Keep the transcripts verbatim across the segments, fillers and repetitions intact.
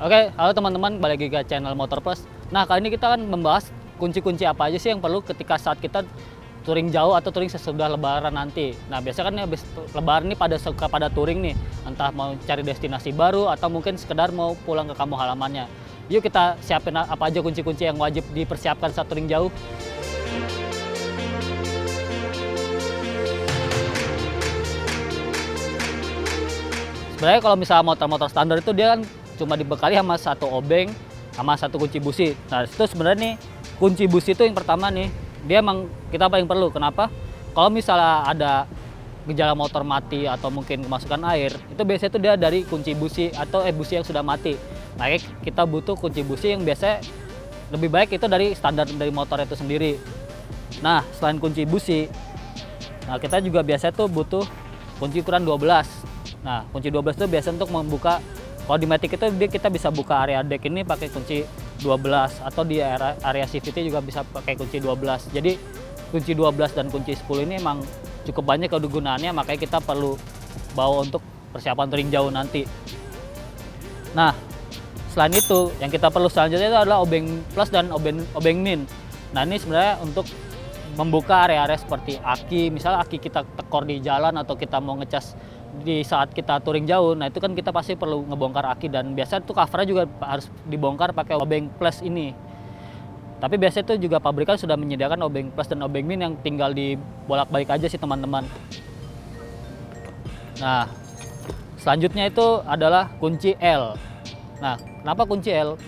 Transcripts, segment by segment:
Oke, halo teman-teman, balik lagi ke channel Motor Plus. Nah, kali ini kita akan membahas kunci-kunci apa aja sih yang perlu ketika saat kita touring jauh atau touring sesudah lebaran nanti. Nah, biasanya kan habis lebaran nih pada suka pada touring nih, entah mau cari destinasi baru atau mungkin sekedar mau pulang ke kampung halamannya. Yuk kita siapin apa aja kunci-kunci yang wajib dipersiapkan saat touring jauh. Sebenarnya kalau misalnya motor-motor standar itu dia kan cuma dibekali sama satu obeng sama satu kunci busi. Nah itu sebenarnya nih kunci busi itu yang pertama nih dia emang kita paling perlu. Kenapa? Kalau misalnya ada gejala motor mati atau mungkin kemasukan air, itu biasanya itu dia dari kunci busi atau eh busi yang sudah mati. Nah kita butuh kunci busi yang biasanya lebih baik itu dari standar dari motor itu sendiri. Nah selain kunci busi, nah kita juga biasanya tuh butuh kunci ukuran dua belas. Nah, kunci dua belas itu biasa untuk membuka, kalau di Matic itu kita bisa buka area deck ini pakai kunci dua belas, atau di area, area C V T juga bisa pakai kunci dua belas. Jadi kunci dua belas dan kunci sepuluh ini emang cukup banyak kegunaannya, makanya kita perlu bawa untuk persiapan touring jauh nanti. Nah, selain itu yang kita perlu selanjutnya itu adalah obeng plus dan obeng, obeng min. Nah, ini sebenarnya untuk membuka area-area seperti aki, misalnya aki kita tekor di jalan atau kita mau ngecas di saat kita touring jauh, nah itu kan kita pasti perlu ngebongkar aki, dan biasanya tuh covernya juga harus dibongkar pakai obeng plus ini. Tapi biasanya itu juga pabrikan sudah menyediakan obeng plus dan obeng min yang tinggal dibolak-balik aja sih teman-teman. Nah, selanjutnya itu adalah kunci L. Nah, kenapa kunci L?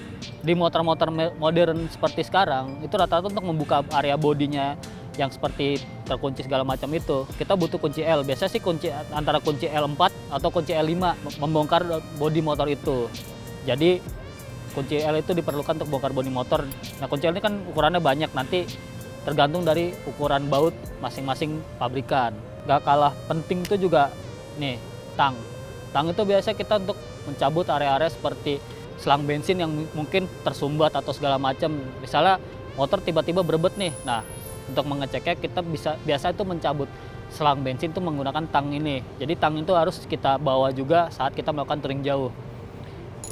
Di motor-motor modern seperti sekarang, itu rata-rata untuk membuka area bodinya yang seperti terkunci segala macam itu, kita butuh kunci L. Biasanya sih kunci antara kunci L empat atau kunci L lima membongkar bodi motor itu. Jadi kunci L itu diperlukan untuk bongkar bodi motor. Nah kunci L ini kan ukurannya banyak, nanti tergantung dari ukuran baut masing-masing pabrikan. Gak kalah penting itu juga nih tang. Tang itu biasa kita untuk mencabut area-area seperti selang bensin yang mungkin tersumbat atau segala macam. Misalnya motor tiba-tiba berebet nih. Nah untuk mengeceknya kita bisa biasa itu mencabut selang bensin itu menggunakan tang ini. Jadi tang itu harus kita bawa juga saat kita melakukan touring jauh.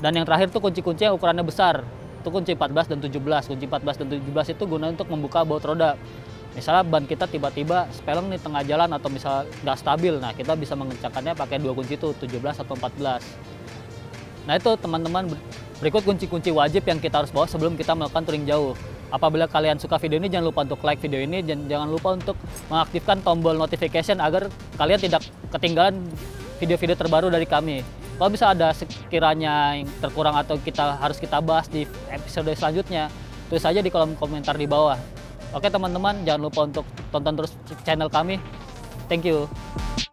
Dan yang terakhir tuh kunci-kunci yang ukurannya besar. Itu kunci empat belas dan tujuh belas. Kunci empat belas dan tujuh belas itu guna untuk membuka baut roda. Misalnya ban kita tiba-tiba sepeleng di tengah jalan atau misalnya nggak stabil. Nah kita bisa mengecekkannya pakai dua kunci itu, tujuh belas atau empat belas. Nah itu teman-teman, berikut kunci-kunci wajib yang kita harus bawa sebelum kita melakukan touring jauh. Apabila kalian suka video ini, jangan lupa untuk like video ini, dan jangan lupa untuk mengaktifkan tombol notification agar kalian tidak ketinggalan video-video terbaru dari kami. Kalau bisa ada sekiranya yang terkurang atau kita harus kita bahas di episode selanjutnya, tulis saja di kolom komentar di bawah. Oke teman-teman, jangan lupa untuk tonton terus channel kami. Thank you.